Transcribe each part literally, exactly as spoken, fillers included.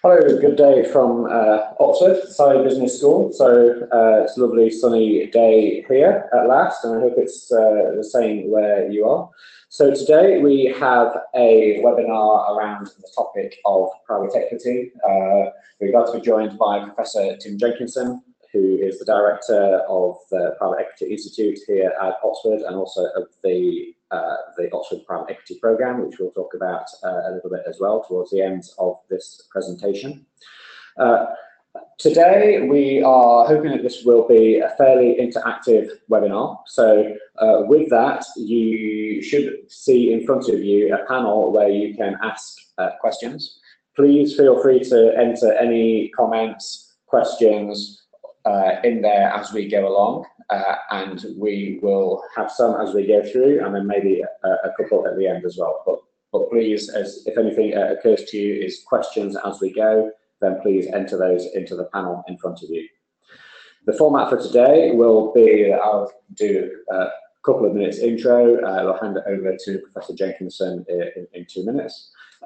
Hello, good day from uh, Oxford Saïd Business School. So uh, it's a lovely sunny day here at last, and I hope it's uh, the same where you are. So today we have a webinar around the topic of private equity. Uh, we're glad to be joined by Professor Tim Jenkinson, who is the director of the Private Equity Institute here at Oxford, and also of the Uh, the Oxford Private Equity Programme, which we'll talk about uh, a little bit as well towards the end of this presentation. Uh, today we are hoping that this will be a fairly interactive webinar, so uh, with that you should see in front of you a panel where you can ask uh, questions. Please feel free to enter any comments, questions uh, in there as we go along. Uh, and we will have some as we go through, and then maybe a, a couple at the end as well. But, but please, as if anything uh, occurs to you is questions as we go, then please enter those into the panel in front of you. The format for today will be, I'll do a couple of minutes intro, uh, I'll hand it over to Professor Jenkinson in, in, in two minutes.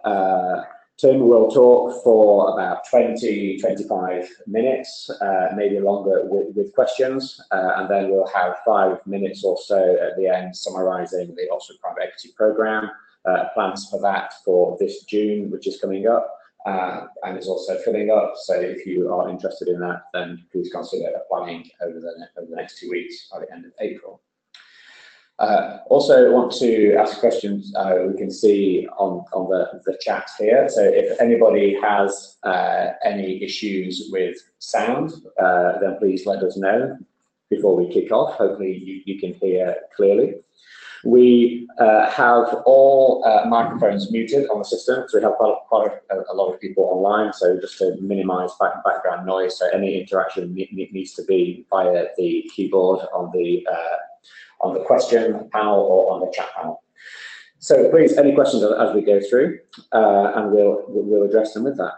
Uh, Tim will talk for about twenty, twenty-five minutes, uh, maybe longer with, with questions, uh, and then we'll have five minutes or so at the end summarising the Oxford Private Equity Programme, uh, plans for that for this June, which is coming up, uh, and it's also filling up, so if you are interested in that, then please consider applying over the, over the next two weeks by the end of April. Uh, also want to ask questions uh, we can see on, on the, the chat here. So if anybody has uh, any issues with sound, uh, then please let us know before we kick off. Hopefully you, you can hear clearly. We uh, have all uh, microphones muted on the system, so we have quite, quite a, a lot of people online, so just to minimise back, background noise, so any interaction needs to be via the keyboard on the uh, on the question panel or on the chat panel. So please, any questions as we go through, uh, and we'll, we'll address them with that.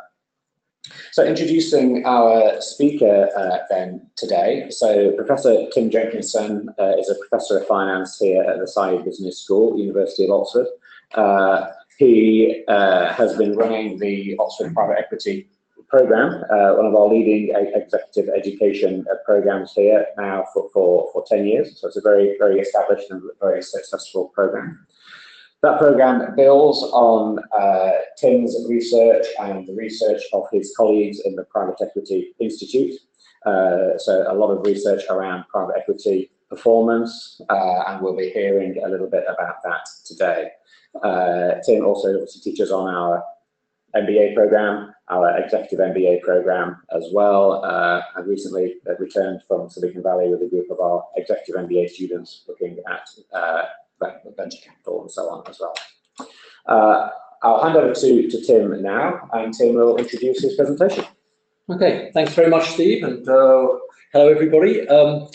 So introducing our speaker uh, then today. So Professor Tim Jenkinson uh, is a Professor of Finance here at the Saïd Business School, University of Oxford. Uh, he uh, has been running the Oxford Private Equity Programme, uh, one of our leading executive education uh, programmes here now for, for, for ten years. So it's a very, very established and very successful programme. That programme builds on uh, Tim's research and the research of his colleagues in the Private Equity Institute. Uh, so a lot of research around private equity performance, uh, and we'll be hearing a little bit about that today. Uh, Tim also obviously teaches on our M B A programme, our executive M B A programme as well. Uh, and recently returned from Silicon Valley with a group of our executive M B A students looking at uh, venture capital and so on as well. Uh, I'll hand over to, to Tim now, and Tim will introduce his presentation. Okay, thanks very much, Steve, and uh, hello everybody. Um,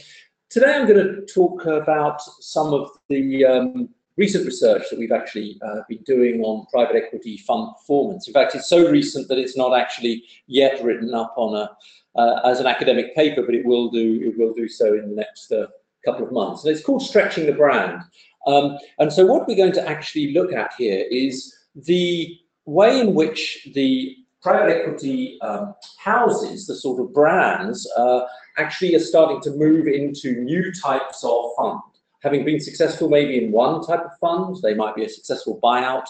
today I'm going to talk about some of the um, recent research that we've actually uh, been doing on private equity fund performance. In fact, it's so recent that it's not actually yet written up on a, uh, as an academic paper, but it will do, it will do so in the next uh, couple of months. And it's called Stretching the Brand. Um, and so what we're going to actually look at here is the way in which the private equity um, houses, the sort of brands, uh, actually are starting to move into new types of funds. Having been successful maybe in one type of fund, they might be a successful buyout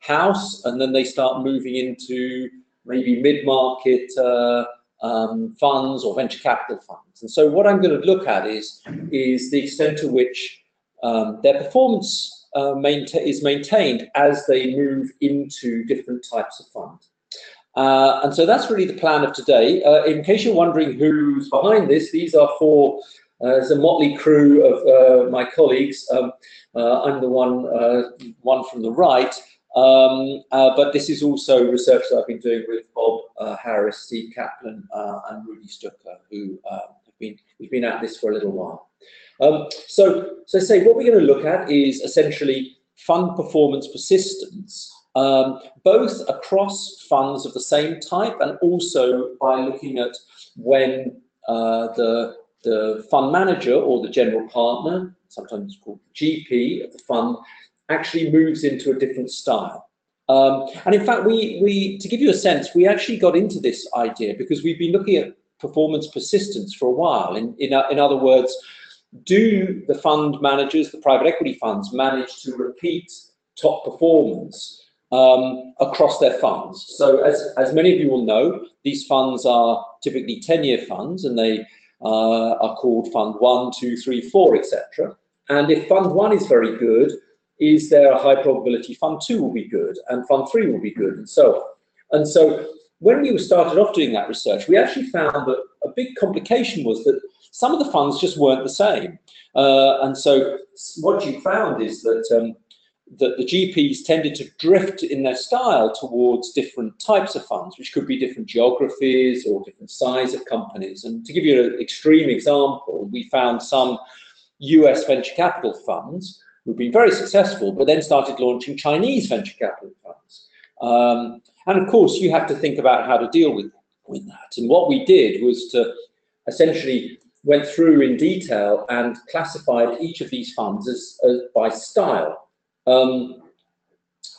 house, and then they start moving into maybe mid-market uh, um, funds or venture capital funds. And so what I'm going to look at is, is the extent to which um, their performance uh, maintain, is maintained as they move into different types of funds. Uh, and so that's really the plan of today. Uh, in case you're wondering who's behind this, these are four Uh, there's a motley crew of uh, my colleagues. Um, uh, I'm the one, uh, one from the right, um, uh, but this is also research that I've been doing with Bob uh, Harris, Steve Kaplan, uh, and Rudy Stucker, who uh, have been we've been at this for a little while. Um, so, so say what we're going to look at is essentially fund performance persistence, um, both across funds of the same type and also by looking at when uh, the the fund manager or the general partner, sometimes called G P of the fund, actually moves into a different style. Um, and in fact, we, we, to give you a sense, we actually got into this idea because we've been looking at performance persistence for a while. In, in, in other words, do the fund managers, the private equity funds, manage to repeat top performance um, across their funds? So as, as many of you will know, these funds are typically ten-year funds, and they uh, are called fund one, two, three, four, et cetera. And if fund one is very good, is there a high probability fund two will be good, and fund three will be good, and so on. And so when we started off doing that research, we actually found that a big complication was that some of the funds just weren't the same. Uh, and so what you found is that, um, that the G Ps tended to drift in their style towards different types of funds, which could be different geographies or different size of companies. And to give you an extreme example, we found some U S venture capital funds who've been very successful, but then started launching Chinese venture capital funds. Um, and of course, you have to think about how to deal with, with that. And what we did was to essentially went through in detail and classified each of these funds as, as by style. Um,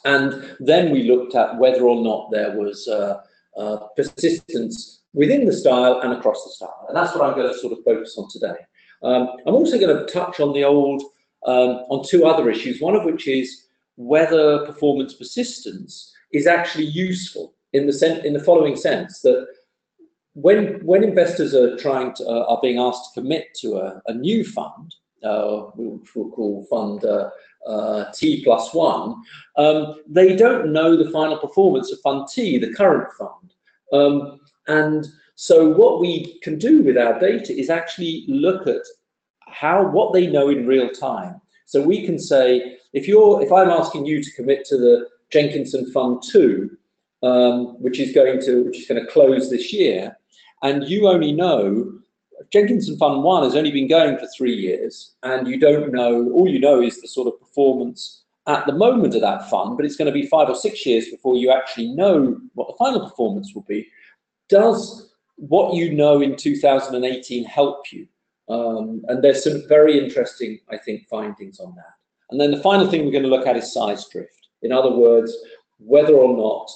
and then we looked at whether or not there was uh, uh, persistence within the style and across the style. And that's what I'm going to sort of focus on today. Um, I'm also going to touch on the old, um, on two other issues, one of which is whether performance persistence is actually useful in the sen in the following sense, that when when investors are trying to uh, are being asked to commit to a, a new fund, uh, which we'll call fund uh, uh, T plus one, um, they don't know the final performance of fund T, the current fund, um, and so what we can do with our data is actually look at how what they know in real time. So we can say, if you're, if I'm asking you to commit to the Jenkinson Fund Two, um, which is going to which is going to close this year, and you only know Jenkinson Fund One has only been going for three years, and you don't know, all you know is the sort of performance at the moment of that fund, but it's going to be five or six years before you actually know what the final performance will be. Does what you know in two thousand eighteen help you? Um, and there's some very interesting, I think, findings on that. And then the final thing we're going to look at is size drift. In other words, whether or not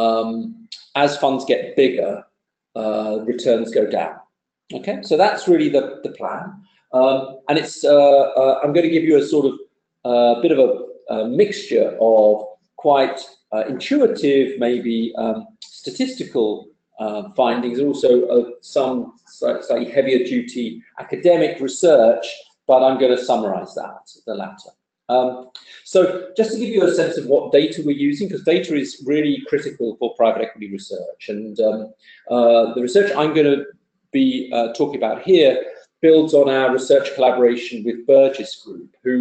um, as funds get bigger, uh, returns go down. Okay, so that's really the, the plan. Um, and it's uh, uh, I'm going to give you a sort of uh, bit of a, a mixture of quite uh, intuitive, maybe um, statistical Uh, findings, also uh, some slightly heavier duty academic research, but I'm going to summarize that, the latter. Um, so just to give you a sense of what data we're using, because data is really critical for private equity research, and um, uh, the research I'm going to be uh, talking about here builds on our research collaboration with Burgess Group, who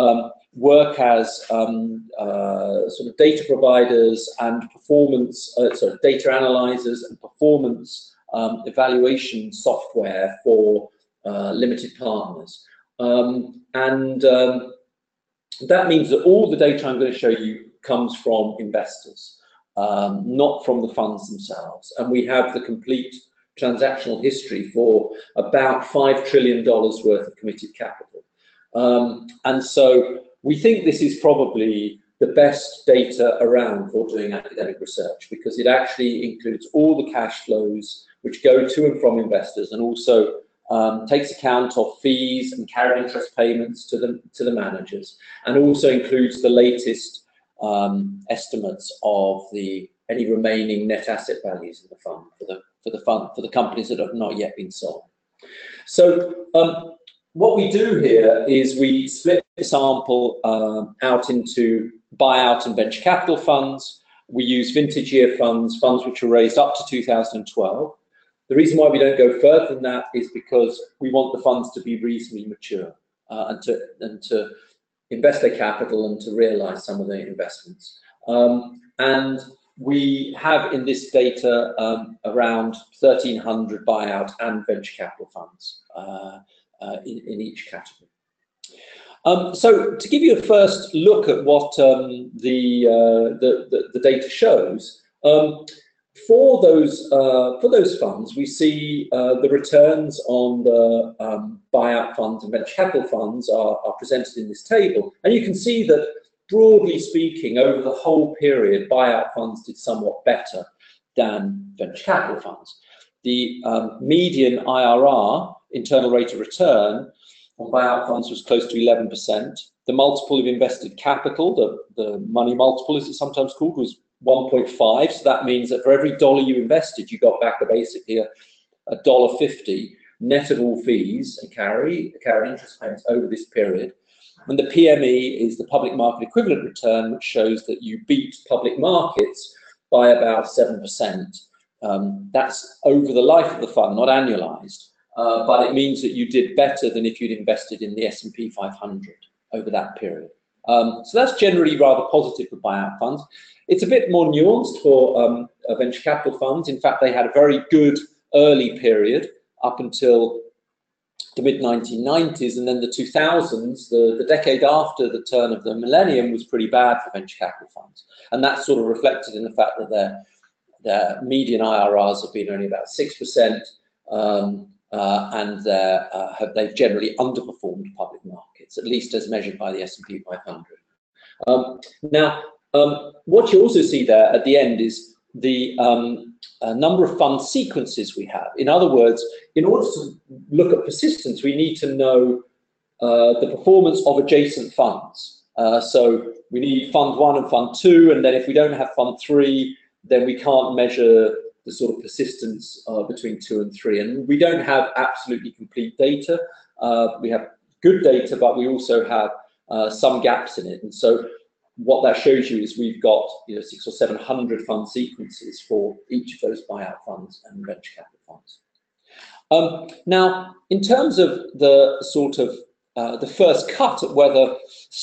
um, work as um, uh, sort of data providers and performance, uh, sorry, data analyzers and performance um, evaluation software for uh, limited partners. Um, and um, that means that all the data I'm going to show you comes from investors, um, not from the funds themselves. And we have the complete transactional history for about five trillion dollars worth of committed capital. Um, and so we think this is probably the best data around for doing academic research, because it actually includes all the cash flows which go to and from investors, and also um, takes account of fees and carried interest payments to the, to the managers, and also includes the latest um, estimates of the any remaining net asset values in the fund for the, for the fund, for the companies that have not yet been sold. So um, what we do here is we split the sample um, out into buyout and venture capital funds. We use vintage year funds, funds which were raised up to two thousand twelve. The reason why we don't go further than that is because we want the funds to be reasonably mature uh, and, to, and to invest their capital and to realize some of their investments. Um, and we have in this data um, around thirteen hundred buyout and venture capital funds. Uh, Uh, in, in each category. Um, so to give you a first look at what um, the, uh, the, the, the data shows, um, for, those, uh, for those funds, we see uh, the returns on the um, buyout funds and venture capital funds are, are presented in this table. And you can see that broadly speaking, over the whole period, buyout funds did somewhat better than venture capital funds. The um, median I R R, internal rate of return, on buyout funds was close to eleven percent. The multiple of invested capital, the, the money multiple as it's sometimes called, was one point five. So that means that for every dollar you invested, you got back basically a, a one dollar fifty net of all fees and carry, carry interest payments over this period. And the P M E is the public market equivalent return, which shows that you beat public markets by about seven percent. Um, that's over the life of the fund, not annualized. Uh, but it means that you did better than if you'd invested in the S and P five hundred over that period. Um, so that's generally rather positive for buyout funds. It's a bit more nuanced for um, venture capital funds. In fact, they had a very good early period up until the mid nineteen nineties, and then the two thousands, the, the decade after the turn of the millennium, was pretty bad for venture capital funds. And that's sort of reflected in the fact that their, their median I R Rs have been only about six percent, um, Uh, and uh, uh, have, they've generally underperformed public markets, at least as measured by the S and P five hundred. Um, now, um, what you also see there at the end is the um, uh, number of fund sequences we have. In other words, in order to look at persistence, we need to know uh, the performance of adjacent funds. Uh, so we need fund one and fund two, and then if we don't have fund three, then we can't measure the sort of persistence uh, between two and three. And we don't have absolutely complete data. Uh, we have good data, but we also have uh, some gaps in it. And so what that shows you is we've got, you know, six or seven hundred fund sequences for each of those buyout funds and venture capital funds. Um, now, in terms of the sort of uh, the first cut at whether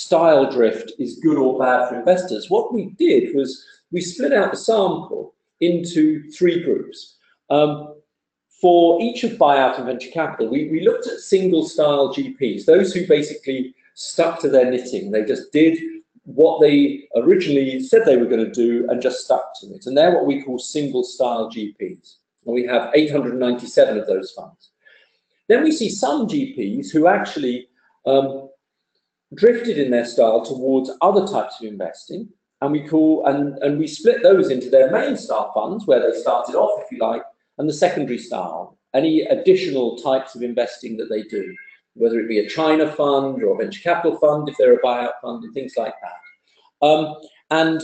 style drift is good or bad for investors, what we did was we split out the sample into three groups. Um, for each of buyout and venture capital, we, we looked at single style G Ps, those who basically stuck to their knitting. They just did what they originally said they were going to do and just stuck to it. And they're what we call single style G Ps. And we have eight hundred ninety-seven of those funds. Then we see some G Ps who actually um, drifted in their style towards other types of investing. And we call and, and we split those into their main style funds, where they started off, if you like, and the secondary style, any additional types of investing that they do, whether it be a China fund or a venture capital fund, if they're a buyout fund, and things like that. Um, and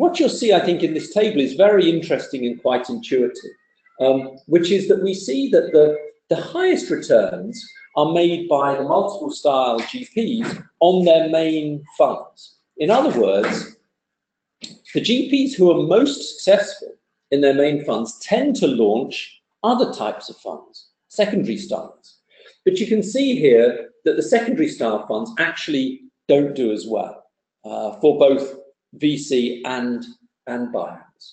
what you'll see, I think, in this table is very interesting and quite intuitive, um, which is that we see that the, the highest returns are made by the multiple style G Ps on their main funds. In other words, the G Ps who are most successful in their main funds tend to launch other types of funds, secondary styles. But you can see here that the secondary style funds actually don't do as well uh, for both V C and, and buyouts.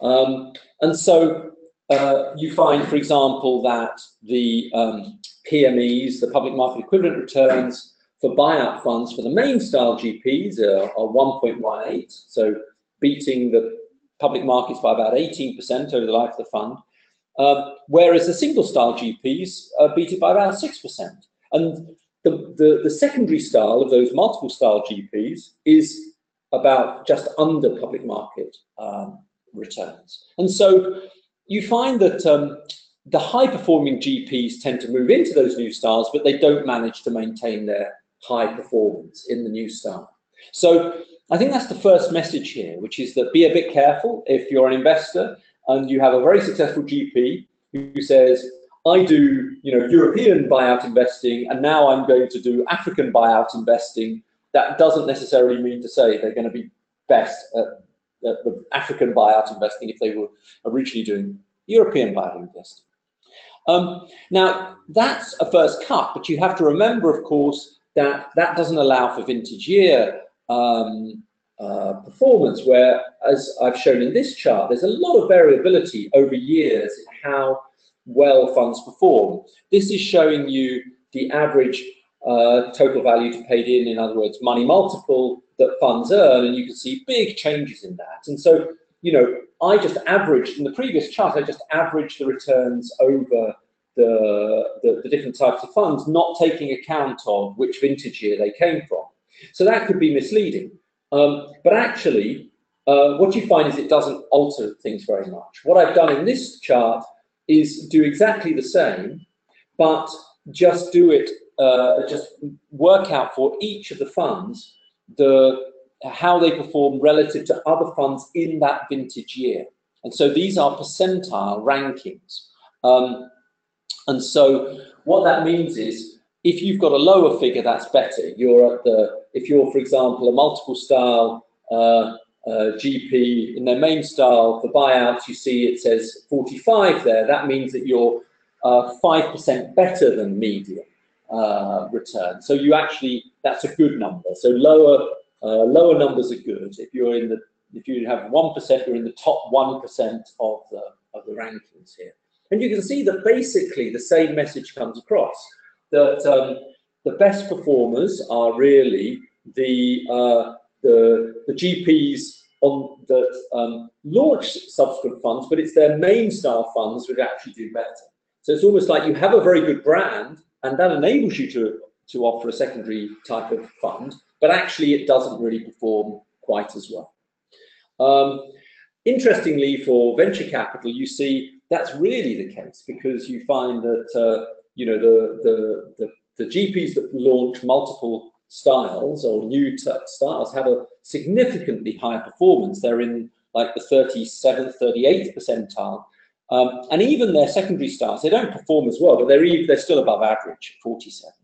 Um, and so uh, you find, for example, that the um, P M Es, the public market equivalent returns for buyout funds for the main style G Ps are, are one point one eight. So beating the public markets by about eighteen percent over the life of the fund, uh, whereas the single style G Ps uh, beat it by about six percent. And the, the, the secondary style of those multiple style G Ps is about just under public market um, returns. And so you find that um, the high performing G Ps tend to move into those new styles, but they don't manage to maintain their high performance in the new style. So I think that's the first message here, which is that be a bit careful if you're an investor and you have a very successful G P who says, I do, you know, European buyout investing, and now I'm going to do African buyout investing. That doesn't necessarily mean to say they're going to be best at, at the African buyout investing if they were originally doing European buyout investing. Um, now, that's a first cut, but you have to remember, of course, that that doesn't allow for vintage year Um, uh, performance, where, as I've shown in this chart, there's a lot of variability over years in how well funds perform. This is showing you the average uh, total value to paid in, in other words, money multiple that funds earn, and you can see big changes in that. And so, you know, I just averaged, in the previous chart, I just averaged the returns over the, the, the different types of funds, not taking account of which vintage year they came from. So that could be misleading. Um, but actually, uh, what you find is it doesn't alter things very much. What I've done in this chart is do exactly the same, but just do it, uh, just work out for each of the funds the how they perform relative to other funds in that vintage year. And so these are percentile rankings. Um, and so what that means is if you've got a lower figure, that's better. You're at the, if you're, for example, a multiple style uh, uh, G P in their main style, the buyouts, you see it says forty-five there. That means that you're five percent uh, better than median uh, return. So you actually, that's a good number. So lower, Uh, lower numbers are good. If you're in the, if you have one percent, you're in the top one percent of the of the rankings here. And you can see that basically the same message comes across, that um, the best performers are really the uh, the the G Ps on that um, launch subsequent funds, but it's their main style funds that actually do better. So it's almost like you have a very good brand, and that enables you to to offer a secondary type of fund. But actually, it doesn't really perform quite as well. Um, interestingly, for venture capital, you see that's really the case, because you find that uh, you know the, the the the G Ps that launch multiple styles or new styles have a significantly higher performance. They're in like the thirty-seventh, thirty-eighth percentile, um, and even their secondary styles, they don't perform as well, but they're even, they're still above average, forty-seven.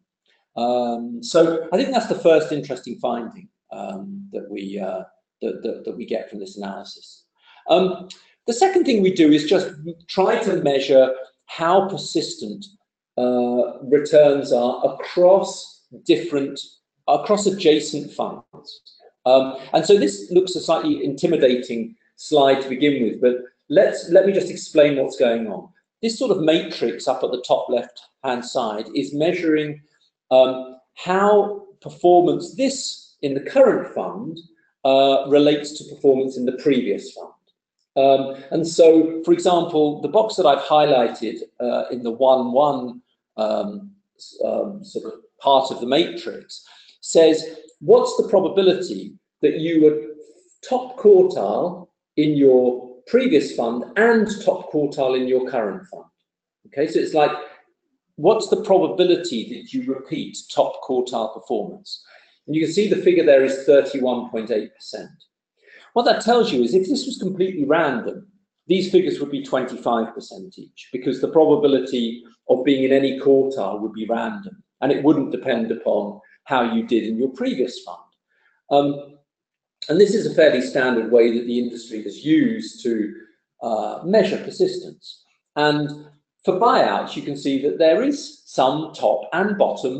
Um, so I think that's the first interesting finding um, that we uh, that, that, that we get from this analysis. Um, the second thing we do is just try to measure how persistent uh, returns are across different, across adjacent funds. Um, and so this looks a slightly intimidating slide to begin with, but let's let me just explain what's going on. This sort of matrix up at the top left-hand side is measuring Um, how performance this in the current fund uh, relates to performance in the previous fund. Um, and so, for example, the box that I've highlighted uh, in the one one um, um, sort of part of the matrix says, what's the probability that you were top quartile in your previous fund and top quartile in your current fund? Okay, so it's like, what's the probability that you repeat top quartile performance? And you can see the figure there is thirty-one point eight percent. What that tells you is if this was completely random, these figures would be twenty-five percent each, because the probability of being in any quartile would be random, and it wouldn't depend upon how you did in your previous fund. Um, and this is a fairly standard way that the industry has used to uh, measure persistence. And for buyouts, you can see that there is some top and bottom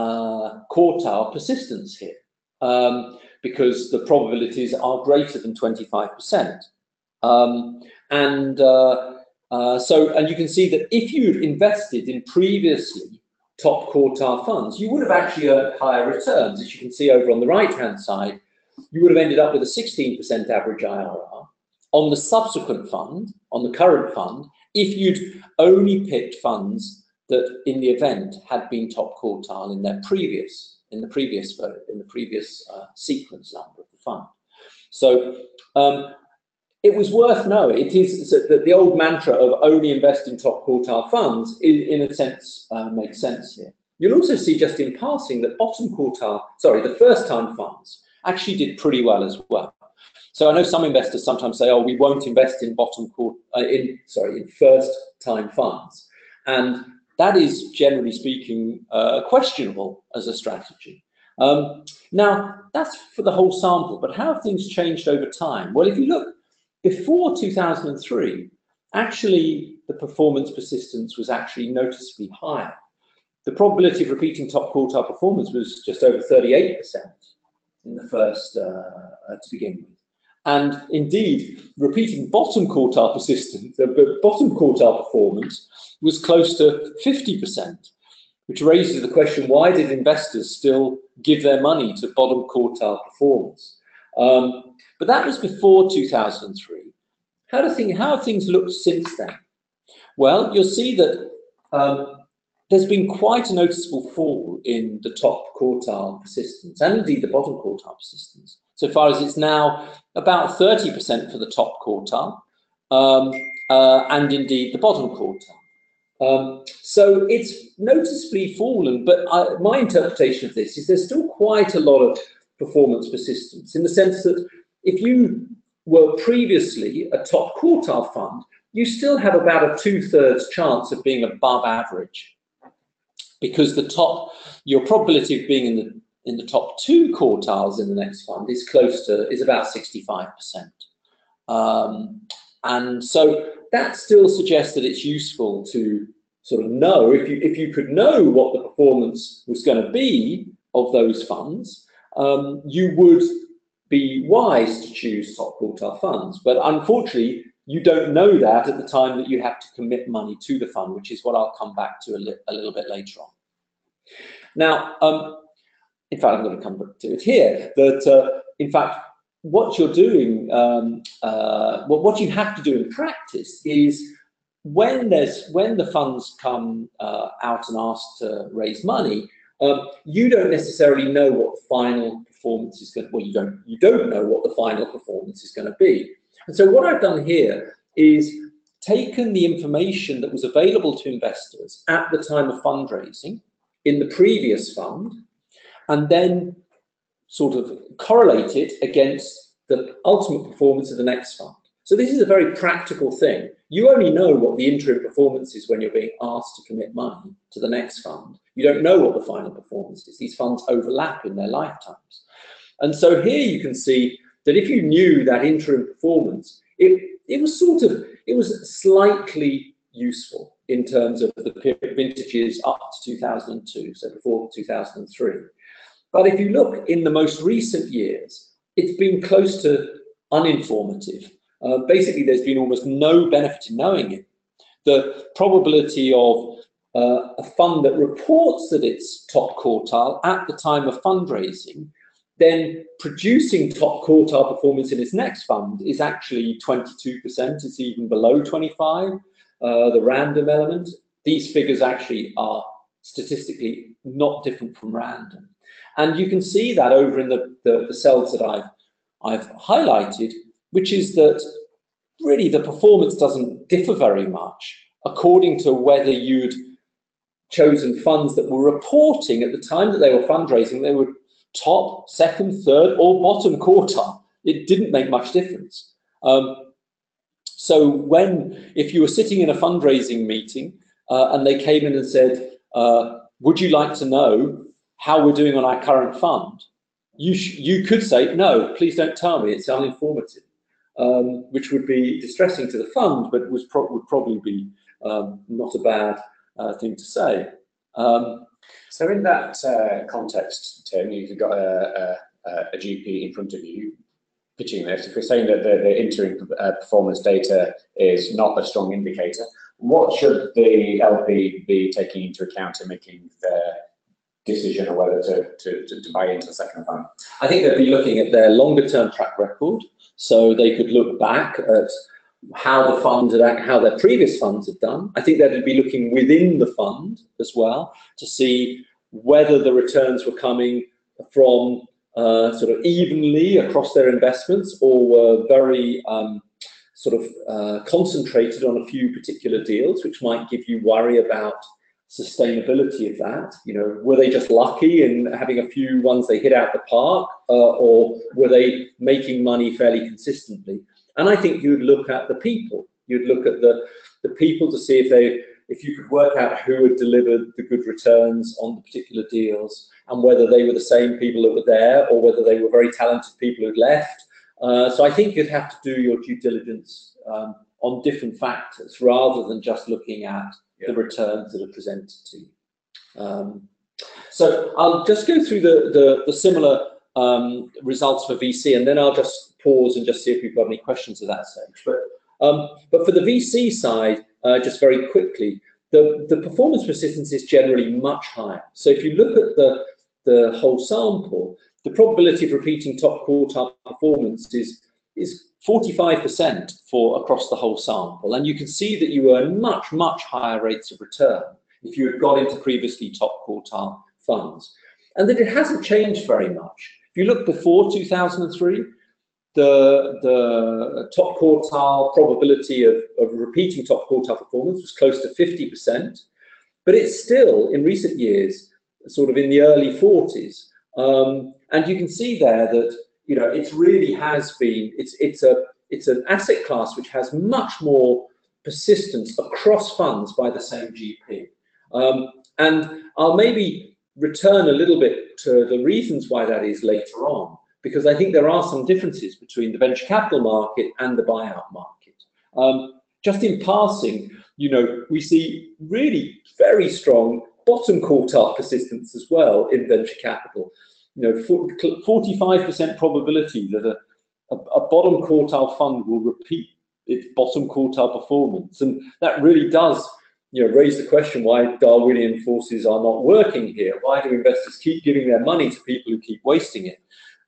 uh, quartile persistence here, um, because the probabilities are greater than twenty-five percent. Um, and uh, uh, so, and you can see that if you'd invested in previously top quartile funds, you would have actually earned higher returns. As you can see over on the right-hand side, you would have ended up with a sixteen percent average I R R on the subsequent fund, on the current fund, if you'd only picked funds that in the event had been top quartile in their previous, in the previous, in the previous uh, sequence number of the fund. So um, it was worth knowing. It is so that the old mantra of only invest in top quartile funds in, in a sense uh, makes sense here. You'll also see just in passing that bottom quartile, sorry, the first time funds actually did pretty well as well. So I know some investors sometimes say, "Oh, we won't invest in bottom quarter, uh, in sorry, in first-time funds," and that is generally speaking uh, questionable as a strategy. Um, now that's for the whole sample, but how have things changed over time? Well, if you look before two thousand three, actually the performance persistence was actually noticeably higher. The probability of repeating top quartile performance was just over thirty-eight percent in the first uh, to begin with. And indeed, repeating bottom quartile persistence, the bottom quartile performance was close to fifty percent, which raises the question, why did investors still give their money to bottom quartile performance? Um, but that was before two thousand three. How do things, how have things looked since then? Well, you'll see that um, there's been quite a noticeable fall in the top quartile persistence, and indeed the bottom quartile persistence, so far as it's now about thirty percent for the top quartile, um, uh, and indeed the bottom quartile. Um, so it's noticeably fallen, but I, my interpretation of this is there's still quite a lot of performance persistence, in the sense that if you were previously a top quartile fund, you still have about a two-thirds chance of being above average, because the top, your probability of being in the in the top two quartiles in the next fund is close to is about sixty-five percent, um, and so that still suggests that it's useful to sort of know, if you if you could know what the performance was going to be of those funds, um, you would be wise to choose top quartile funds. But unfortunately, you don't know that at the time that you have to commit money to the fund, which is what I'll come back to a, li a little bit later on. Now, um, in fact, I'm going to come back to it here, that uh, in fact, what you're doing, um, uh, well, what you have to do in practice is when there's when the funds come uh, out and ask to raise money, um, you don't necessarily know what the final performance is going. Well, you don't you don't know what the final performance is going to be. And so what I've done here is taken the information that was available to investors at the time of fundraising in the previous fund, and then sort of correlate it against the ultimate performance of the next fund. So this is a very practical thing. You only know what the interim performance is when you're being asked to commit money to the next fund. You don't know what the final performance is. These funds overlap in their lifetimes. And so here you can see that if you knew that interim performance, it, it was sort of, it was slightly useful in terms of the vintages up to two thousand two, so before two thousand three. But if you look in the most recent years, it's been close to uninformative. Uh, basically, there's been almost no benefit in knowing it. The probability of uh, a fund that reports that it's top quartile at the time of fundraising then producing top quartile performance in its next fund is actually twenty-two percent, it's even below twenty-five, uh, the random element. These figures actually are statistically not different from random. And you can see that over in the, the, the cells that I've, I've highlighted, which is that really the performance doesn't differ very much according to whether you'd chosen funds that were reporting at the time that they were fundraising, they were top, second, third, or bottom quartile. It didn't make much difference. Um, so when, if you were sitting in a fundraising meeting uh, and they came in and said, uh, would you like to know how we're doing on our current fund? You, sh you could say, no, please don't tell me, it's uninformative, um, which would be distressing to the fund, but was pro would probably be um, not a bad uh, thing to say. Um, So in that uh, context, Tim, you've got a, a, a G P in front of you pitching this. If we're saying that the, the interim uh, performance data is not a strong indicator, what should the L P be taking into account in making their decision on whether to, to, to, to buy into the second fund? I think they'd be looking at their longer term track record. So they could look back at how the fund had, how their previous funds had done. I think they'd be looking within the fund as well to see whether the returns were coming from uh, sort of evenly across their investments, or were very um, sort of uh, concentrated on a few particular deals, which might give you worry about sustainability of that. You know, were they just lucky in having a few ones they hit out the park, uh, or were they making money fairly consistently? And I think you'd look at the people. You'd look at the, the people to see if they, if you could work out who had delivered the good returns on the particular deals, and whether they were the same people that were there, or whether they were very talented people who'd left. Uh, so I think you'd have to do your due diligence um, on different factors rather than just looking at yeah. the returns that are presented to you. Um, so I'll just go through the, the, the similar um, results for V C, and then I'll just pause and just see if you've got any questions at that stage. But, um, but for the V C side, uh, just very quickly, the, the performance persistence is generally much higher. So if you look at the, the whole sample, the probability of repeating top quartile performance is, is forty-five percent for across the whole sample. And you can see that you earn much, much higher rates of return if you had got into previously top quartile funds. And that it hasn't changed very much. If you look before two thousand three, the, the top quartile probability of, of repeating top quartile performance was close to fifty percent, but it's still, in recent years, sort of in the early forties. Um, and you can see there that, you know, it really has been, it's, it's, a, it's an asset class which has much more persistence across funds by the same G P. Um, and I'll maybe return a little bit to the reasons why that is later on, because I think there are some differences between the venture capital market and the buyout market. Um, just in passing, you know, we see really very strong bottom quartile persistence as well in venture capital. You know, forty-five percent probability that a, a, a bottom quartile fund will repeat its bottom quartile performance. And that really does, you know, raise the question why Darwinian forces are not working here. Why do investors keep giving their money to people who keep wasting it?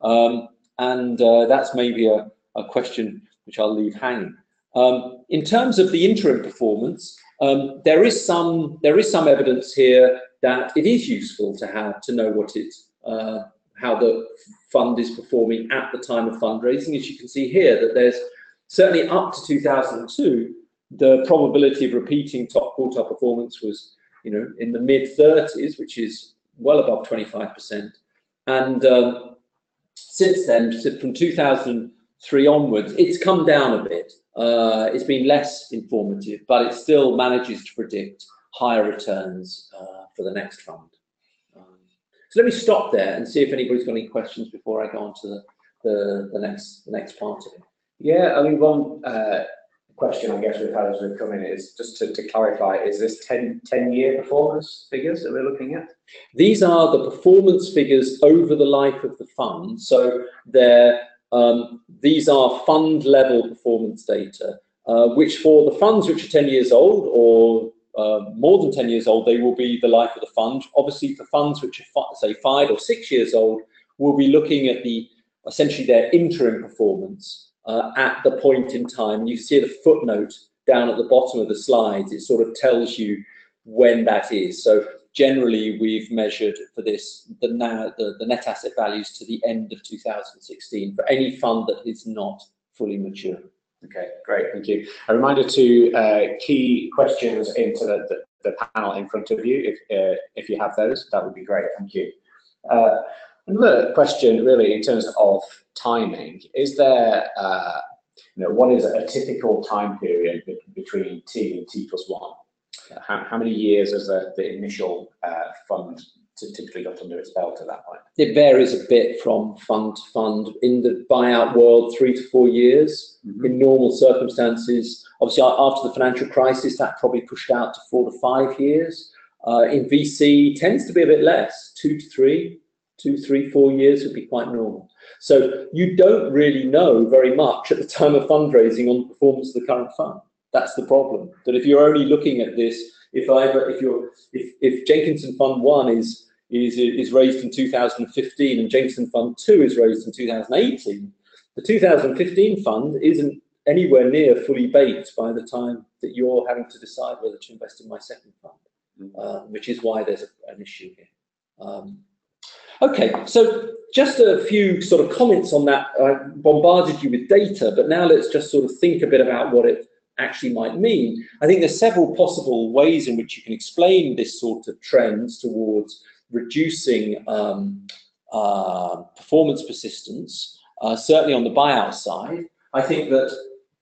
Um, and uh, that's maybe a, a question which I'll leave hanging. Um, in terms of the interim performance, um, there is some there is some evidence here that it is useful to have to know what it uh, how the fund is performing at the time of fundraising. As you can see here, that there's certainly up to two thousand two, the probability of repeating top quartile performance was, you know, in the mid thirties, which is well above twenty-five percent, and um, since then, from two thousand three onwards, it's come down a bit. Uh, it's been less informative, but it still manages to predict higher returns uh, for the next fund. Um, so let me stop there and see if anybody's got any questions before I go on to the, the, the next the next part of it. Yeah, I mean, one uh, question I guess we've had as we've come in is just to, to clarify, is this ten-year performance figures that we're looking at? These are the performance figures over the life of the fund. So they're Um, these are fund level performance data, uh, which for the funds which are ten years old or uh, more than ten years old, they will be the life of the fund. Obviously, for funds which are fi say five or six years old, we'll be looking at the essentially their interim performance uh, at the point in time. You see the footnote down at the bottom of the slides. It sort of tells you when that is. So generally, we've measured for this the, now, the, the net asset values to the end of two thousand sixteen for any fund that is not fully mature. Okay, great, thank you. A reminder to uh, key questions into the, the, the panel in front of you, if, uh, if you have those, that would be great, thank you. Uh, another question really in terms of timing, is there, uh, you know, what is a typical time period between T and T plus one? How, how many years has the, the initial uh, fund typically got under its belt at that point? It varies a bit from fund to fund. In the buyout world, three to four years. Mm-hmm. In normal circumstances, obviously after the financial crisis, that probably pushed out to four to five years. Uh, in V C, tends to be a bit less, two to three, two, three, four years would be quite normal. So you don't really know very much at the time of fundraising on the performance of the current fund. That's the problem. That if you're only looking at this, if either if you're if, if Jenkinson Fund One is is is raised in two thousand fifteen and Jenkinson Fund Two is raised in two thousand eighteen, the two thousand fifteen fund isn't anywhere near fully baked by the time that you're having to decide whether to invest in my second fund, mm-hmm. uh, which is why there's a, an issue here. Um, okay, so just a few sort of comments on that. I bombarded you with data, but now let's just sort of think a bit about what it actually might mean. I think there's several possible ways in which you can explain this sort of trends towards reducing um, uh, performance persistence, uh, certainly on the buyout side. I think that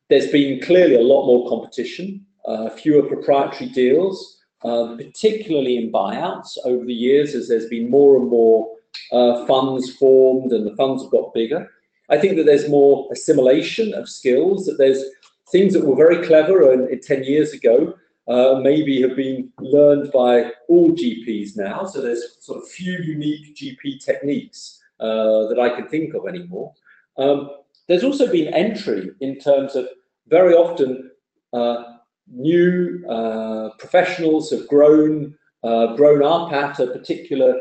there's been clearly a lot more competition, uh, fewer proprietary deals, uh, particularly in buyouts over the years as there's been more and more uh, funds formed and the funds have got bigger. I think that there's more assimilation of skills, that there's things that were very clever and, and ten years ago uh, maybe have been learned by all G Ps now. So there's sort of few unique G P techniques uh, that I can think of anymore. Um, there's also been entry in terms of very often uh, new uh, professionals have grown, uh, grown up at a particular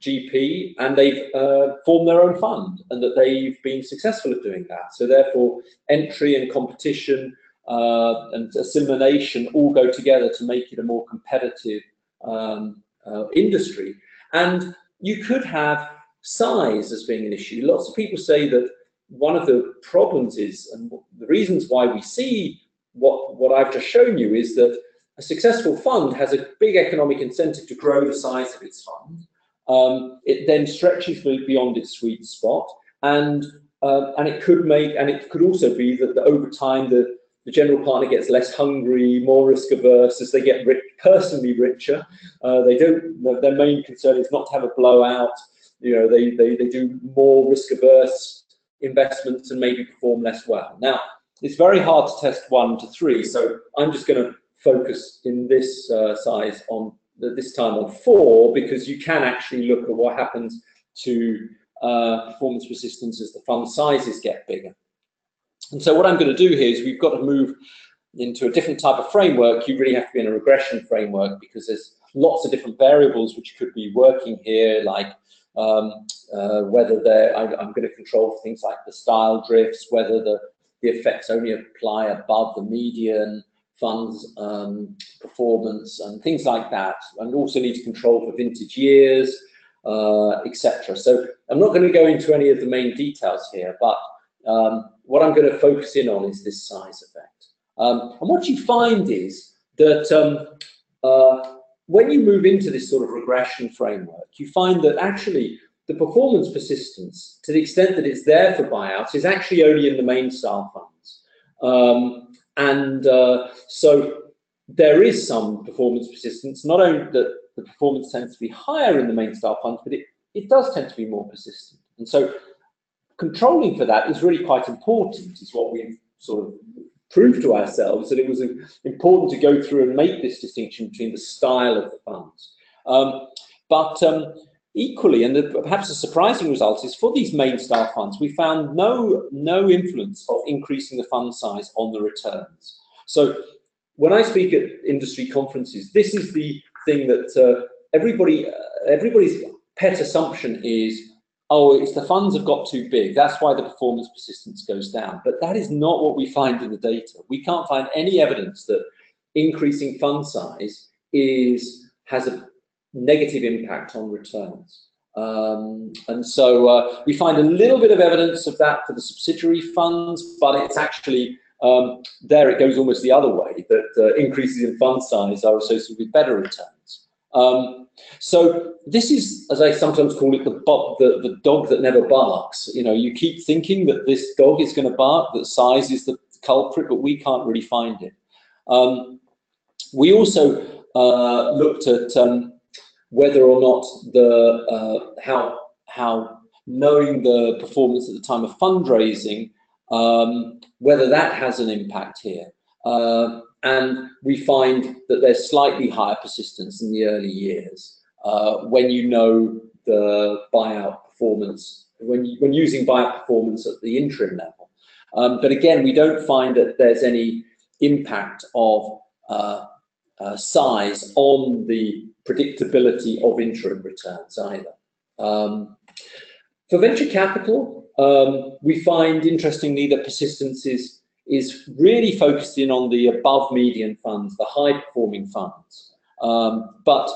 G P and they've uh, formed their own fund and that they've been successful at doing that. So therefore entry and competition uh, and assimilation all go together to make it a more competitive um, uh, industry. And you could have size as being an issue. Lots of people say that one of the problems is, and the reasons why we see what, what I've just shown you, is that a successful fund has a big economic incentive to grow the size of its fund. Um, it then stretches beyond its sweet spot, and uh, and it could make, and it could also be that, that over time the, the general partner gets less hungry, more risk averse as they get rich, personally richer. Uh, they don't. Their main concern is not to have a blowout. You know, they they they do more risk averse investments and maybe perform less well. Now it's very hard to test one to three, so I'm just going to focus in this uh, size on. This time on four, because you can actually look at what happens to uh, performance resistance as the fund sizes get bigger. And so what I'm going to do here is we've got to move into a different type of framework. You really have to be in a regression framework because there's lots of different variables which could be working here, like um, uh, whether they're, I, I'm going to control for things like the style drifts, whether the, the effects only apply above the median, funds um, performance and things like that, and also need to control for vintage years, uh, et cetera. So I'm not going to go into any of the main details here, but um, what I'm going to focus in on is this size effect. Um, and what you find is that um, uh, when you move into this sort of regression framework, you find that actually the performance persistence, to the extent that it's there for buyouts, is actually only in the main style funds. Um, And uh, so there is some performance persistence, not only that the performance tends to be higher in the main style funds, but it, it does tend to be more persistent. And so controlling for that is really quite important, is what we've sort of proved to ourselves, that it was important to go through and make this distinction between the style of the funds. Um, but um, equally, and the, perhaps a surprising result is for these main style funds, we found no, no influence of increasing the fund size on the returns. So when I speak at industry conferences, this is the thing that uh, everybody, uh, everybody's pet assumption is, oh, it's the funds have got too big. That's why the performance persistence goes down. But that is not what we find in the data. We can't find any evidence that increasing fund size is, has a negative impact on returns. Um, and so uh, we find a little bit of evidence of that for the subsidiary funds, but it's actually, um, there it goes almost the other way, that uh, increases in fund size are associated with better returns. Um, so this is, as I sometimes call it, the, bob, the, the dog that never barks. You know, you keep thinking that this dog is going to bark, that size is the culprit, but we can't really find it. Um, we also uh, looked at um, whether or not the uh, how how knowing the performance at the time of fundraising, um, whether that has an impact here, uh, and we find that there's slightly higher persistence in the early years uh, when you know the buyout performance, when you, when using buyout performance at the interim level. Um, but again, we don't find that there's any impact of uh, uh, size on the predictability of interim returns either. Um, for venture capital, um, we find interestingly that persistence is, is really focused in on the above median funds, the high performing funds. Um, but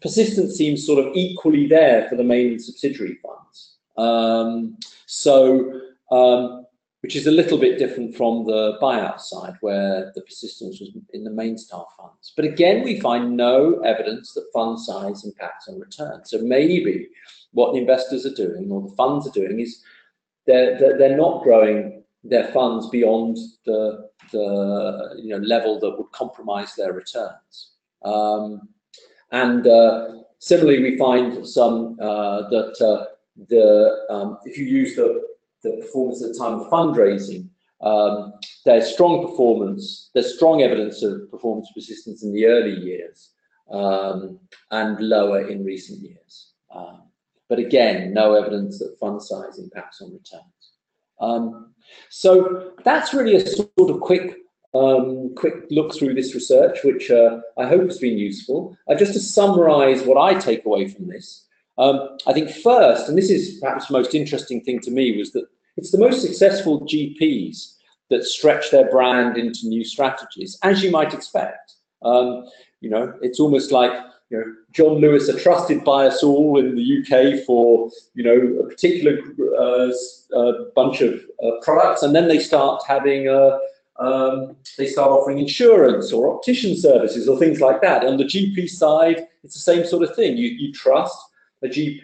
persistence seems sort of equally there for the main subsidiary funds. Um, so, um, which is a little bit different from the buyout side, where the persistence was in the main style funds. But again, we find no evidence that fund size impacts on return. So maybe what the investors are doing, or the funds are doing, is they're, they're, they're not growing their funds beyond the, the you know, level that would compromise their returns. Um, and uh, similarly, we find some uh, that uh, the um, if you use the the performance at the time of fundraising, um, there's strong performance, there's strong evidence of performance persistence in the early years um, and lower in recent years. Um, but again, no evidence that fund size impacts on returns. Um, so that's really a sort of quick um, quick look through this research, which uh, I hope has been useful. Uh, just to summarize what I take away from this, Um, I think first, and this is perhaps the most interesting thing to me, was that it's the most successful G Ps that stretch their brand into new strategies, as you might expect. Um, you know, it's almost like you know, John Lewis are trusted by us all in the U K for, you know, a particular uh, uh, bunch of uh, products, and then they start having a Um, they start offering insurance or optician services or things like that. On the G P side, it's the same sort of thing. You, you trust a G P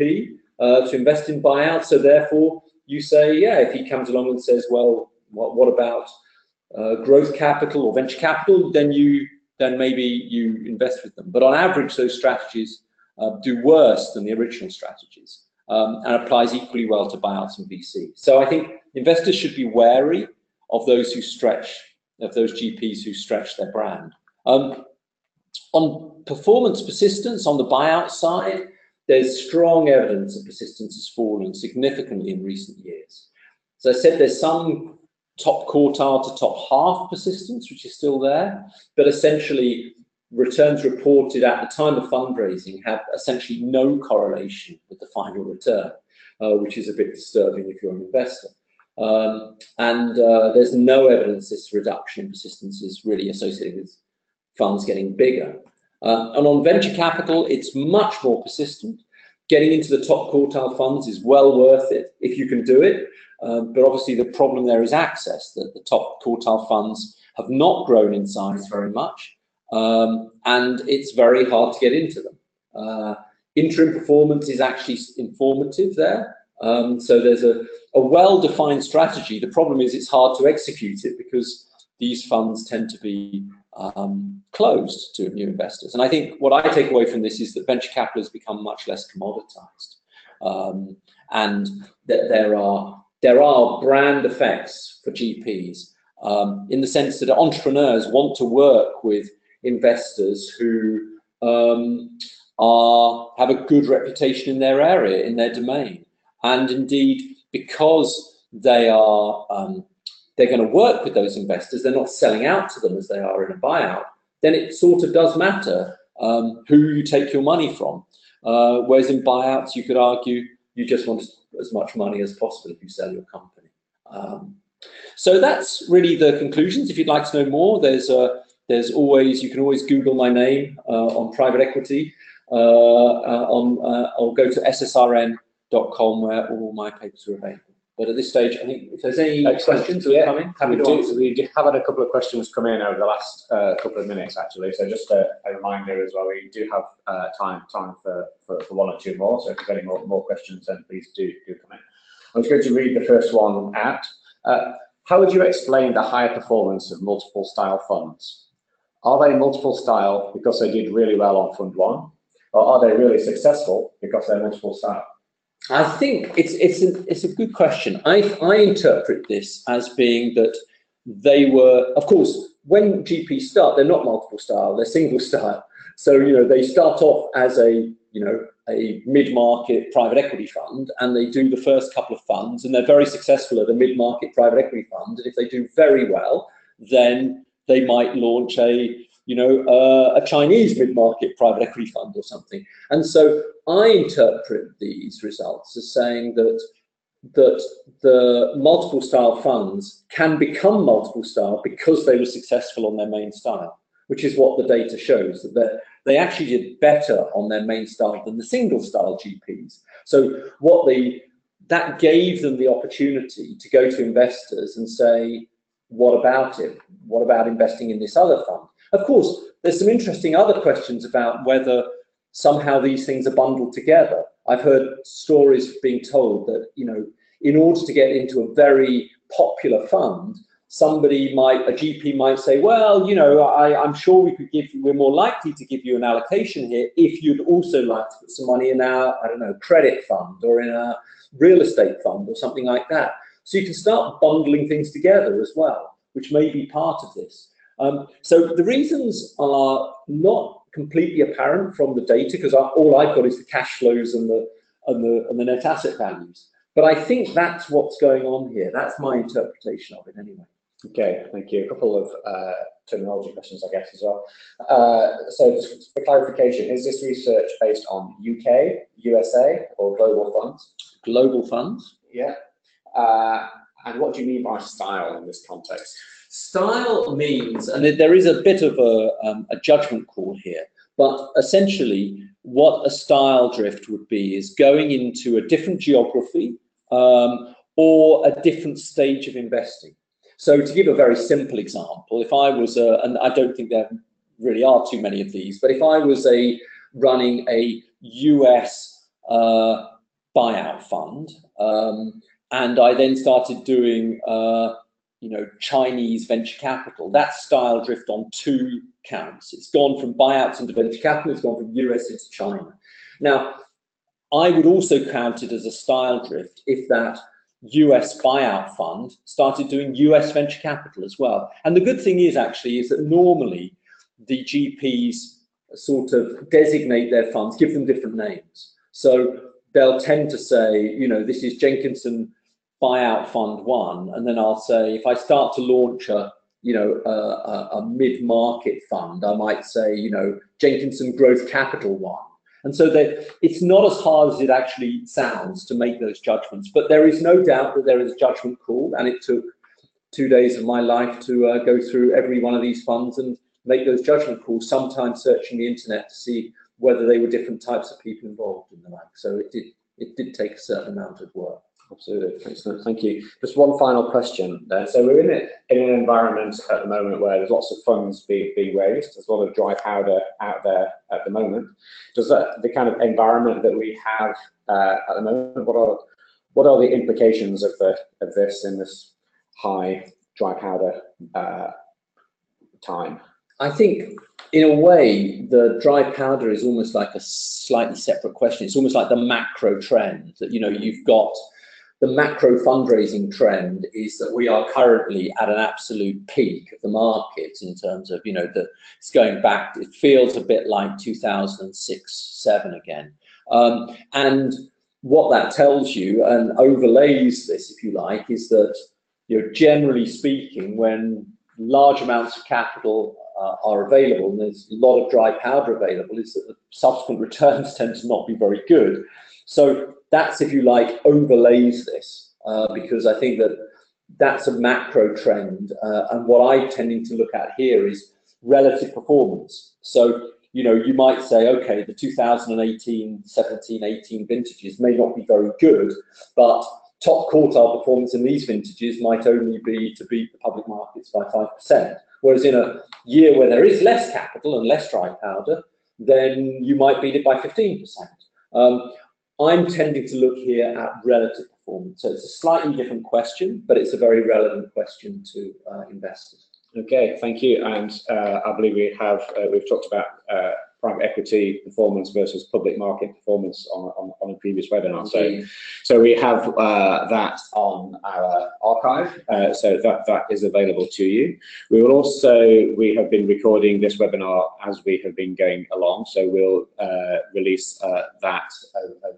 uh, to invest in buyouts, so therefore you say, yeah, if he comes along and says, well, what, what about uh, growth capital or venture capital, then you then maybe you invest with them. But on average, those strategies uh, do worse than the original strategies, um, and applies equally well to buyouts and V C. So I think investors should be wary of those who stretch, of those G Ps who stretch their brand. Um, on performance persistence, on the buyout side, there's strong evidence that persistence has fallen significantly in recent years. As I said, there's some top quartile to top half persistence, which is still there, but essentially returns reported at the time of fundraising have essentially no correlation with the final return, uh, which is a bit disturbing if you're an investor. Um, and uh, there's no evidence this reduction in persistence is really associated with funds getting bigger. Uh, and on venture capital, it's much more persistent. Getting into the top quartile funds is well worth it if you can do it. Um, but obviously the problem there is access, that the top quartile funds have not grown in size very much, um, and it's very hard to get into them. Uh, interim performance is actually informative there. Um, so there's a, a well-defined strategy. The problem is it's hard to execute it because these funds tend to be um, closed to new investors. And I think what I take away from this is that venture capital has become much less commoditized, um, and that there are there are brand effects for G Ps, um, in the sense that entrepreneurs want to work with investors who um, are have a good reputation in their area, in their domain. And indeed, because they are um, they're going to work with those investors, they're not selling out to them as they are in a buyout, then it sort of does matter um, who you take your money from. Uh, whereas in buyouts, you could argue you just want as much money as possible if you sell your company. Um, so that's really the conclusions. If you'd like to know more, there's a, there's always you can always Google my name uh, on private equity, uh, uh, on uh, or go to S S R N dot com where all my papers are available. But at this stage, I think if there's any Excellent. questions that yeah. are coming, happy to. We have had a couple of questions come in over the last uh, couple of minutes, actually. So just a, a reminder as well, we do have uh, time time for, for for one or two more. So if there's any more, more questions, then please do do come in. I'm just going to read the first one out. Uh, how would you explain the high performance of multiple style funds? Are they multiple style because they did really well on fund one, or are they really successful because they're multiple style? I think it's it's a, it's a good question. I, I interpret this as being that they were, of course, when G Ps start, they're not multiple style, they're single style. So, you know, they start off as a, you know, a mid-market private equity fund, and they do the first couple of funds, and they're very successful at a mid-market private equity fund. And if they do very well, then they might launch a, you know, uh, a Chinese mid-market private equity fund or something. And so I interpret these results as saying that that the multiple style funds can become multiple style because they were successful on their main style, which is what the data shows, that they actually did better on their main style than the single style G Ps. So what they, that gave them the opportunity to go to investors and say, what about it? What about investing in this other fund? Of course, there's some interesting other questions about whether somehow these things are bundled together. I've heard stories being told that, you know, in order to get into a very popular fund, somebody might, a G P might say, well, you know, I, I'm sure we could give you, we're more likely to give you an allocation here if you'd also like to put some money in our, I don't know, credit fund or in a real estate fund or something like that. So you can start bundling things together as well, which may be part of this. Um, so the reasons are not completely apparent from the data, because all I've got is the cash flows and the, and the and the net asset values. But I think that's what's going on here. That's my interpretation of it anyway. Okay, thank you. A couple of uh, terminology questions, I guess, as well. Uh, so just for clarification, is this research based on U K, U S A, or global funds? Global funds. Yeah. Uh, and what do you mean by style in this context? Style means, and there is a bit of a, um, a judgment call here, But essentially, what a style drift would be is going into a different geography um, or a different stage of investing. So to give a very simple example, if I was a, and I don't think there really are too many of these, but if I was a running a U S uh, buyout fund, um, and I then started doing uh, you know, Chinese venture capital, that style drift on two counts. It's gone from buyouts into venture capital, it's gone from U S into China. Now, I would also count it as a style drift if that U S buyout fund started doing U S venture capital as well. And the good thing is actually is that normally the G Ps sort of designate their funds, give them different names. So they'll tend to say, you know, this is Jenkinson buyout fund one, and then I'll say, if I start to launch a, you know, a, a, a mid-market fund, I might say, you know, Jenkinson growth capital one. And so that it's not as hard as it actually sounds to make those judgments, but there is no doubt that there is a judgment call, and it took two days of my life to uh, go through every one of these funds and make those judgment calls, sometimes searching the internet to see whether they were different types of people involved in the like. So it did, it did take a certain amount of work. Absolutely, excellent, thank you. Just one final question there. So we're in, a, in an environment at the moment where there's lots of funds being be raised, there's a lot of dry powder out there at the moment. Does that, the kind of environment that we have uh, at the moment, what are, what are the implications of, the, of this in this high dry powder uh, time? I think, in a way, the dry powder is almost like a slightly separate question. It's almost like the macro trend that, you know, you've got the macro fundraising trend is that we are currently at an absolute peak of the market in terms of, you know, the, it's going back, it feels a bit like two thousand six, seven again. Um, and what that tells you and overlays this, if you like, is that, you know, generally speaking, when large amounts of capital uh, are available and there's a lot of dry powder available, is that the subsequent returns tend to not be very good. So that's, if you like, overlays this, uh, because I think that that's a macro trend. Uh, and what I'm tending to look at here is relative performance. So, you know, you might say, okay, the two thousand eighteen, seventeen, eighteen vintages may not be very good, but top quartile performance in these vintages might only be to beat the public markets by five percent. Whereas in a year where there is less capital and less dry powder, then you might beat it by fifteen percent. Um, I'm tending to look here at relative performance. So it's a slightly different question, but it's a very relevant question to uh, investors. Okay, thank you. And uh, I believe we have, uh, we've talked about uh, private equity performance versus public market performance on, on, on a previous webinar. Okay. So, so we have uh, that on our archive, uh, so that, that is available to you. We will also, we have been recording this webinar as we have been going along, so we'll uh, release uh, that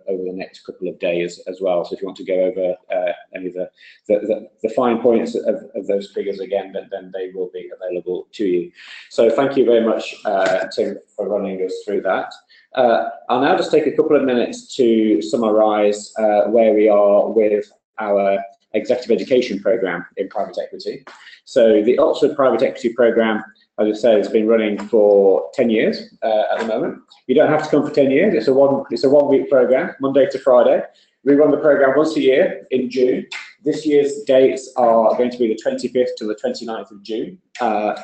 over the next couple of days as well. So if you want to go over uh, any of the, the, the, the fine points of, of those figures again, then, then they will be available to you. So thank you very much, uh, Tim, for running us through that. Uh, I'll now just take a couple of minutes to summarise uh, where we are with our executive education programme in private equity. So the Oxford Private Equity Programme, as I said, has been running for ten years uh, at the moment. You don't have to come for ten years. It's a one. It's a one-week programme, Monday to Friday. We run the programme once a year in June. This year's dates are going to be the twenty-fifth to the twenty-ninth of June. Uh,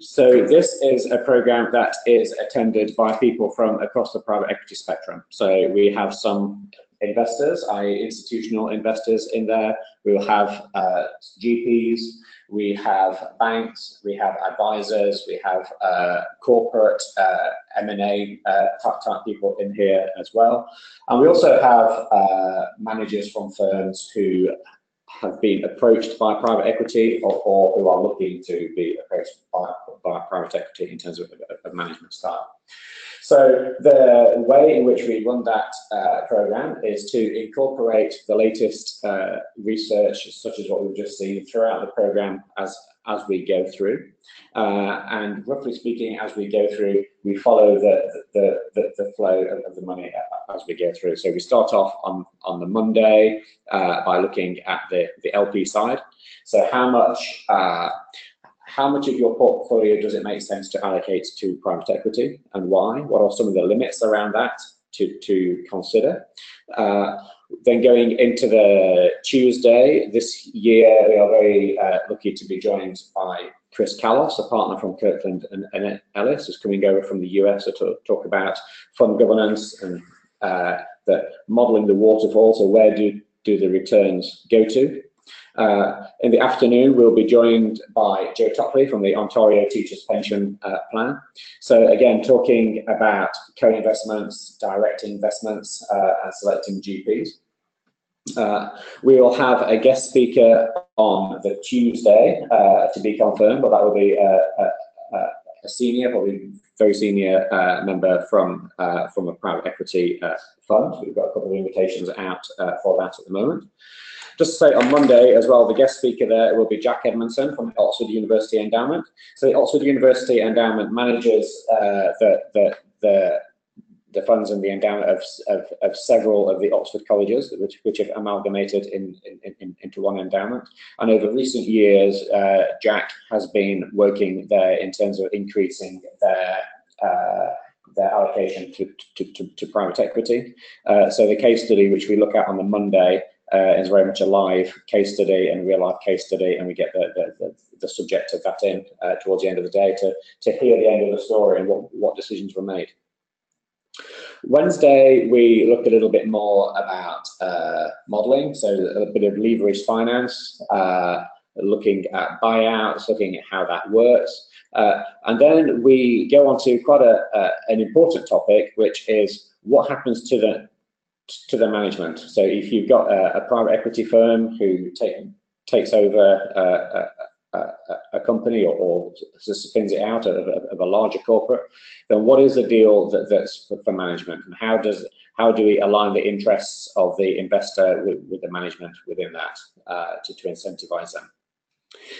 So this is a program that is attended by people from across the private equity spectrum. So we have some investors, that is institutional investors in there. We will have uh, G Ps, we have banks, we have advisors, we have uh, corporate uh, M and A uh, type, type people in here as well. And we also have uh, managers from firms who have been approached by private equity or, or who are looking to be approached by, by private equity in terms of, of management style. So the way in which we run that uh, program is to incorporate the latest uh, research, such as what we've just seen, throughout the program as, as we go through. Uh, and roughly speaking, as we go through, we follow the, the, the, the flow of the money as we go through. So we start off on, on the Monday uh, by looking at the, the L P side. So how much, uh, how much of your portfolio does it make sense to allocate to private equity and why? What are some of the limits around that to, to consider? Uh, then going into the Tuesday this year, we are very uh, lucky to be joined by Chris Callas, a partner from Kirkland and, and Ellis, is coming over from the U S to talk, talk about fund governance and uh, the modeling the waterfall, so where do, do the returns go to? Uh, in the afternoon, we'll be joined by Joe Topley from the Ontario Teachers Pension uh, Plan. So again, talking about co-investments, direct investments, uh, and selecting G Ps. Uh, we will have a guest speaker on the Tuesday uh, to be confirmed, but that will be a, a, a senior, probably very senior uh, member from uh, from a private equity uh, fund. We've got a couple of invitations out uh, for that at the moment. Just to say, on Monday as well, the guest speaker there will be Jack Edmondson from Oxford University Endowment. So the Oxford University Endowment manages uh, the, the, the, the funds and the endowment of, of, of several of the Oxford colleges, which, which have amalgamated in, in, in, into one endowment. And over recent years, uh, Jack has been working there in terms of increasing their uh, their allocation to, to, to, to private equity. Uh, so the case study, which we look at on the Monday, Uh, is very much a live case study and real life case study, and we get the, the, the, the subject of that in uh, towards the end of the day to, to hear the end of the story and what, what decisions were made. Wednesday, we looked a little bit more about uh, modelling, so a bit of leveraged finance, uh, looking at buyouts, looking at how that works. Uh, and then we go on to quite a, uh, an important topic, which is what happens to the to the management. So if you've got a, a private equity firm who take, takes over a, a, a company or, or spins it out of, of a larger corporate, then what is the deal that, that's for management, and how does how do we align the interests of the investor with, with the management within that uh, to, to incentivize them?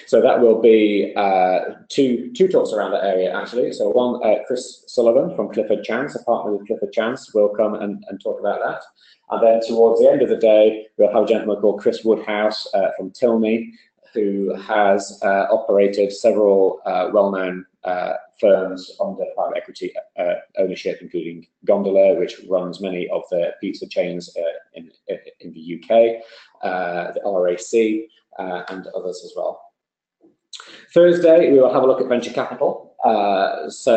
So that will be uh, two two talks around that area, actually. So one, uh, Chris Sullivan from Clifford Chance, a partner with Clifford Chance, will come and, and talk about that. And then towards the end of the day, we'll have a gentleman called Chris Woodhouse uh, from Tilney, who has uh, operated several uh, well-known uh, firms under private equity uh, ownership, including Gondola, which runs many of the pizza chains uh, in, in the U K, uh, the R A C, uh, and others as well. Thursday, we will have a look at venture capital. Uh, so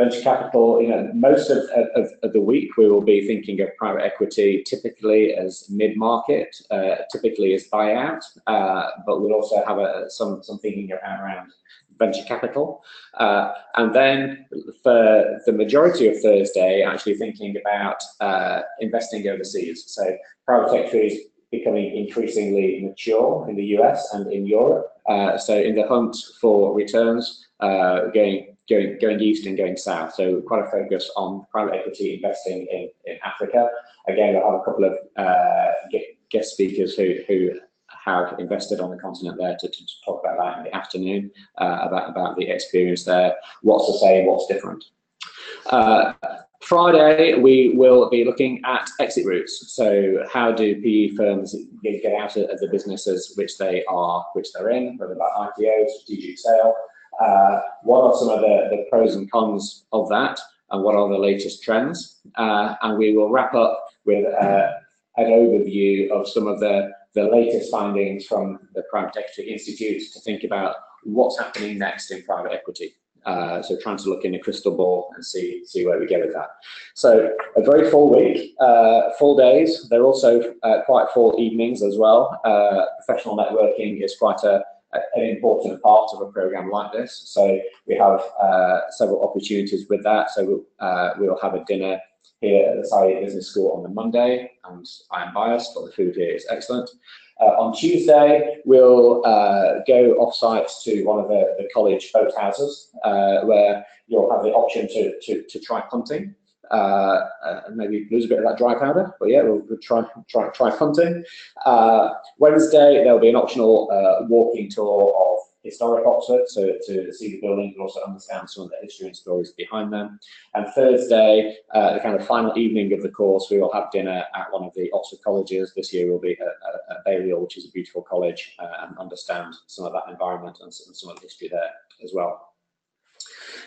venture capital, you know, most of, of, of the week, we will be thinking of private equity typically as mid-market, uh, typically as buyout, uh, but we'll also have a, some, some thinking around venture capital. Uh, and then for the majority of Thursday, actually thinking about uh, investing overseas. So private equity is becoming increasingly mature in the U S and in Europe. Uh, so in the hunt for returns, uh, going, going, going east and going south. So quite a focus on private equity investing in, in Africa. Again, we'll have a couple of uh, guest speakers who, who have invested on the continent there to, to talk about that in the afternoon, uh, about, about the experience there, what's the same, what's different. Uh, Friday, we will be looking at exit routes. So how do P E firms get out of the businesses which they are, which they're in, whether by I P O, strategic sale? Uh, what are some of the, the pros and cons of that, and what are the latest trends? Uh, and we will wrap up with uh, an overview of some of the, the latest findings from the Private Equity Institute to think about what's happening next in private equity. Uh, so trying to look in a crystal ball and see see where we go with that. So a very full week, uh, full days. There are also uh, quite full evenings as well. Uh, professional networking is quite a, an important part of a program like this. So we have uh, several opportunities with that. So uh, we'll have a dinner here at the Saïd Business School on the Monday, and I am biased, but the food here is excellent. Uh, on Tuesday, we'll uh, go off-site to one of the, the college boat houses, uh, where you'll have the option to, to, to try punting, uh, uh, maybe lose a bit of that dry powder, but yeah, we'll, we'll try, try, try punting. Uh, Wednesday, there'll be an optional uh, walking tour of historic Oxford, so to see the buildings and also understand some of the history and stories behind them. And Thursday, uh, the kind of final evening of the course, we will have dinner at one of the Oxford colleges. This year we'll be at, at Balliol, which is a beautiful college, uh, and understand some of that environment and some, some of the history there as well.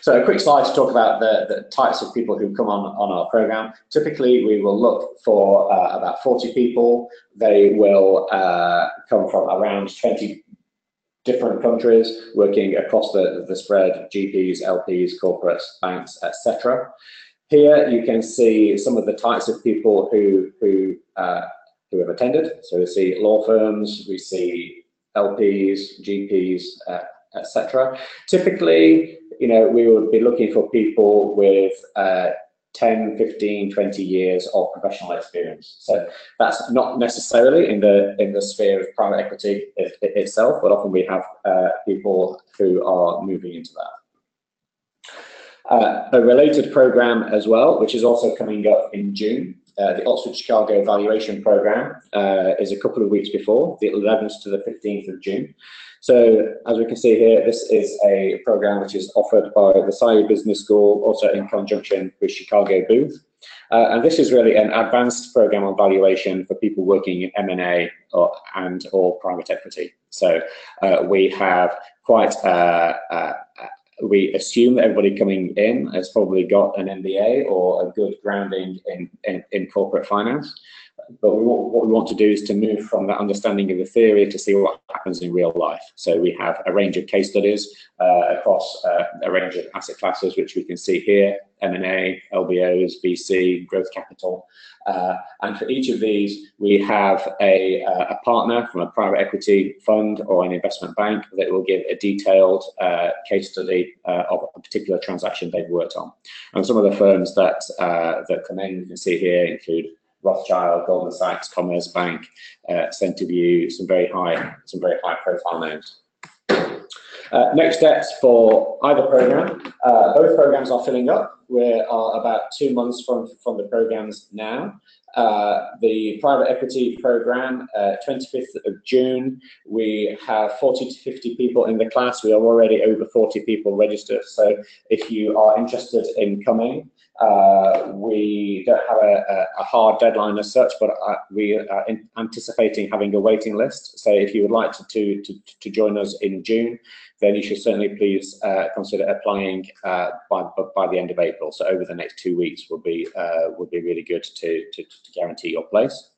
So a quick slide to talk about the, the types of people who come on, on our program. Typically, we will look for uh, about forty people. They will uh, come from around twenty different countries, working across the, the spread, G Ps, L Ps, corporates, banks, et cetera. Here you can see some of the types of people who, who, uh, who have attended. So we see law firms, we see L Ps, G Ps, uh, et cetera. Typically, you know, we would be looking for people with uh, ten, fifteen, twenty years of professional experience. So that's not necessarily in the in the sphere of private equity it, it itself, but often we have uh, people who are moving into that. Uh, a related program as well, which is also coming up in June, uh, the Oxford Chicago Valuation Programme, uh, is a couple of weeks before, the eleventh to the fifteenth of June. So as we can see here, this is a program which is offered by the Saïd Business School, also in conjunction with Chicago Booth. Uh, and this is really an advanced program on valuation for people working in M and A or, and or private equity. So uh, we have quite uh, uh, we assume that everybody coming in has probably got an M B A or a good grounding in, in, in corporate finance. But we want, what we want to do is to move from that understanding of the theory to see what happens in real life. So we have a range of case studies uh, across uh, a range of asset classes, which we can see here, M and A, L B Os, V C, growth capital. Uh, and for each of these, we have a, a partner from a private equity fund or an investment bank that will give a detailed uh, case study uh, of a particular transaction they've worked on. And some of the firms that, uh, that come in, you can see here, include Rothschild, Goldman Sachs, Commerce Bank, uh, Centerview, some very high, some very high profile names. Uh, next steps for either program. Uh, both programs are filling up. We are about two months from from the programs now. Uh, the private equity program, uh, twenty-fifth of June, we have forty to fifty people in the class. We are already over forty people registered. So if you are interested in coming, uh, we don't have a, a hard deadline as such, but uh, we are in anticipating having a waiting list. So if you would like to, to, to, to join us in June, then you should certainly please uh, consider applying uh, by, by the end of April. So over the next two weeks would be, uh, would be really good to, to, to guarantee your place.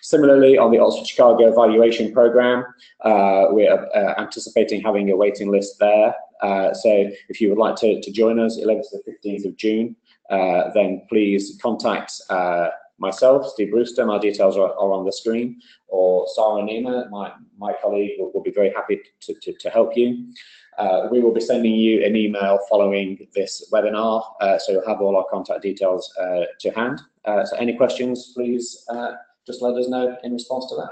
Similarly, on the Oxford Chicago Valuation Programme, uh, we are uh, anticipating having a waiting list there. Uh, so if you would like to, to join us, eleventh to the fifteenth of June, uh, then please contact uh, myself, Steve Brewster. My details are, are on the screen, or Sarah Nima, my, my colleague, will, will be very happy to, to, to help you. Uh, we will be sending you an email following this webinar, uh, so you'll have all our contact details uh, to hand. Uh, so any questions, please uh, just let us know in response to that.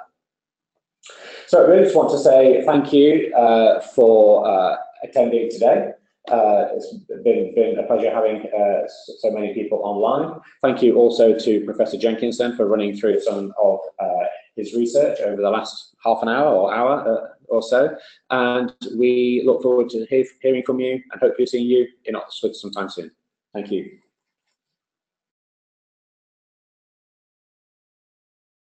So I really just want to say thank you uh, for uh, attending today. Uh, it's been, been a pleasure having uh, so many people online. Thank you also to Professor Jenkinson for running through some of uh, his research over the last half an hour or hour uh, or so. And we look forward to hear, hearing from you and hopefully seeing you in Oxford sometime soon. Thank you.